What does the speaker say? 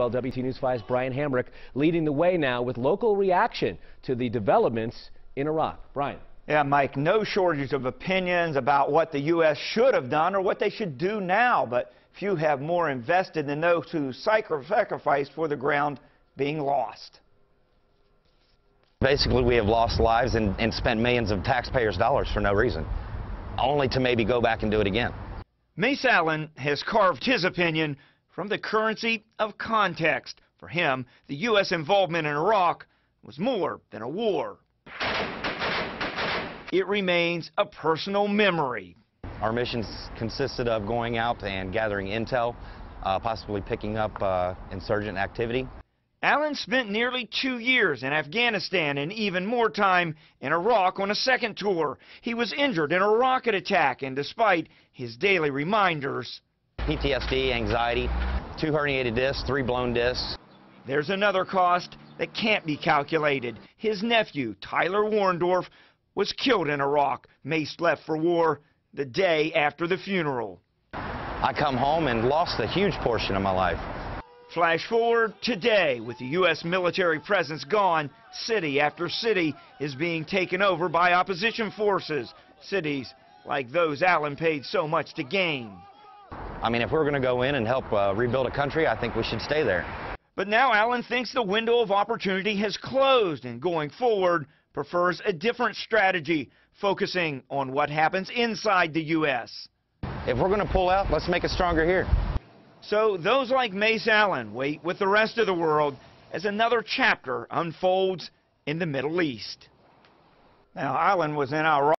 Well, WT News 5's Brian Hamrick leading the way now with local reaction to the developments in Iraq. Brian. Yeah, Mike, no shortage of opinions about what the U.S. should have done or what they should do now, but few have more invested than those who sacrificed for the ground being lost. Basically, we have lost lives and spent millions of taxpayers' dollars for no reason, only to maybe go back and do it again. Mace Allen has carved his opinion from the currency of context. For him, the U.S. involvement in Iraq was more than a war. It remains a personal memory. Our missions consisted of going out and gathering intel, possibly picking up insurgent activity. Allen spent nearly 2 years in Afghanistan and even more time in Iraq on a second tour. He was injured in a rocket attack, and despite his daily reminders, PTSD, anxiety, 2 herniated discs, 3 blown discs. There's another cost that can't be calculated. His nephew, Tyler Warndorf, was killed in Iraq. Mace left for war the day after the funeral. I come home and lost a huge portion of my life. Flash forward today, with the U.S. military presence gone, city after city is being taken over by opposition forces. Cities like those Allen paid so much to gain. I mean, if we're going to go in and help rebuild a country, I think we should stay there. But now Allen thinks the window of opportunity has closed, and going forward, prefers a different strategy, focusing on what happens inside the U.S. If we're going to pull out, let's make it stronger here. So those like Mace Allen wait with the rest of the world as another chapter unfolds in the Middle East. Now, Allen was in Iraq.